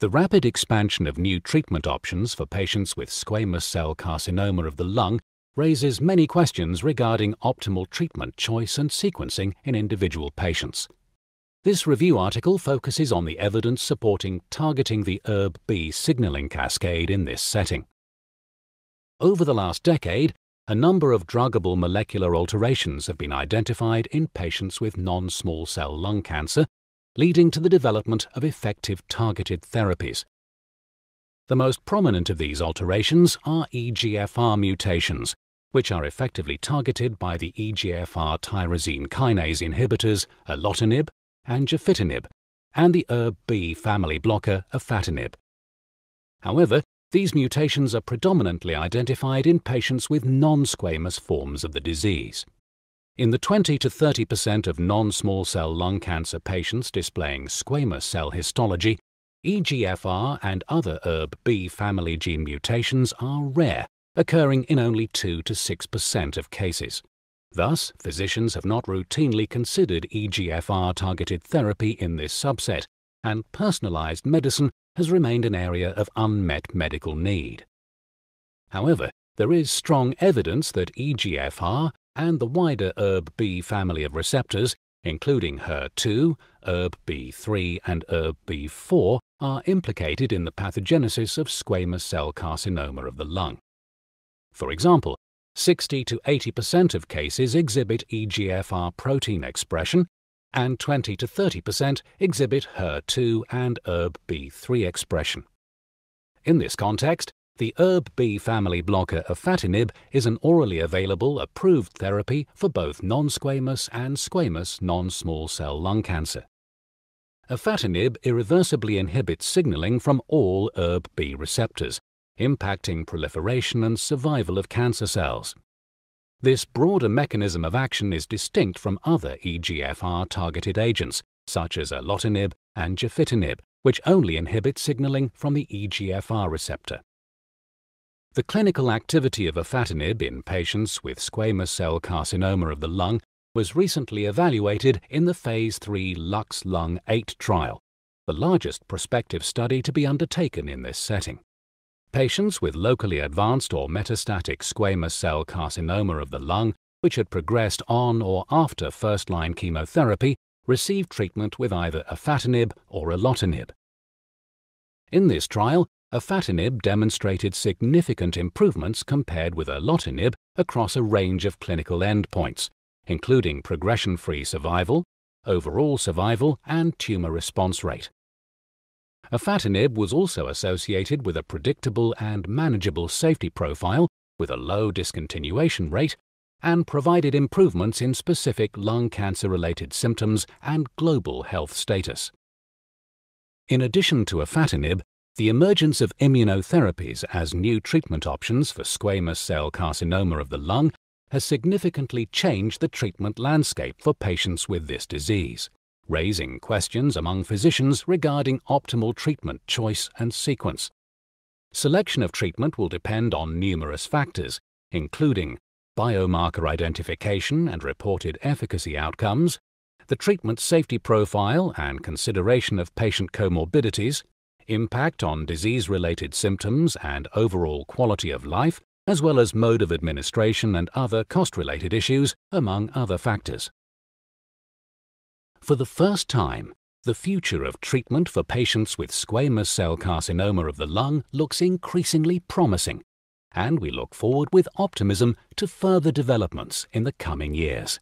The rapid expansion of new treatment options for patients with squamous cell carcinoma of the lung raises many questions regarding optimal treatment choice and sequencing in individual patients. This review article focuses on the evidence supporting targeting the ErbB signaling cascade in this setting. Over the last decade, a number of druggable molecular alterations have been identified in patients with non-small cell lung cancer, leading to the development of effective targeted therapies. The most prominent of these alterations are EGFR mutations, which are effectively targeted by the EGFR tyrosine kinase inhibitors erlotinib and gefitinib, and the ErbB family blocker afatinib. However, these mutations are predominantly identified in patients with non-squamous forms of the disease. In the 20 to 30% of non-small cell lung cancer patients displaying squamous cell histology, EGFR and other ErbB family gene mutations are rare, occurring in only 2 to 6% of cases. Thus, physicians have not routinely considered EGFR-targeted therapy in this subset, and personalized medicine has remained an area of unmet medical need. However, there is strong evidence that EGFR and the wider ErbB family of receptors, including HER2, ErbB3 and ErbB4, are implicated in the pathogenesis of squamous cell carcinoma of the lung. For example, 60 to 80% of cases exhibit EGFR protein expression, and 20 to 30% exhibit HER2 and ErbB3 expression. In this context, the ErbB family blocker afatinib is an orally available, approved therapy for both non-squamous and squamous non-small cell lung cancer. Afatinib irreversibly inhibits signaling from all ErbB receptors, impacting proliferation and survival of cancer cells. This broader mechanism of action is distinct from other EGFR-targeted agents, such as erlotinib and gefitinib, which only inhibit signaling from the EGFR receptor. The clinical activity of afatinib in patients with squamous cell carcinoma of the lung was recently evaluated in the Phase 3 LUX-Lung 8 trial, the largest prospective study to be undertaken in this setting. Patients with locally advanced or metastatic squamous cell carcinoma of the lung, which had progressed on or after first-line chemotherapy, received treatment with either afatinib or erlotinib. In this trial, afatinib demonstrated significant improvements compared with erlotinib across a range of clinical endpoints, including progression-free survival, overall survival, and tumor response rate. Afatinib was also associated with a predictable and manageable safety profile with a low discontinuation rate and provided improvements in specific lung cancer-related symptoms and global health status. In addition to afatinib, the emergence of immunotherapies as new treatment options for squamous cell carcinoma of the lung has significantly changed the treatment landscape for patients with this disease, raising questions among physicians regarding optimal treatment choice and sequence. Selection of treatment will depend on numerous factors, including biomarker identification and reported efficacy outcomes, the treatment safety profile and consideration of patient comorbidities, impact on disease-related symptoms and overall quality of life, as well as mode of administration and other cost-related issues, among other factors. For the first time, the future of treatment for patients with squamous cell carcinoma of the lung looks increasingly promising, and we look forward with optimism to further developments in the coming years.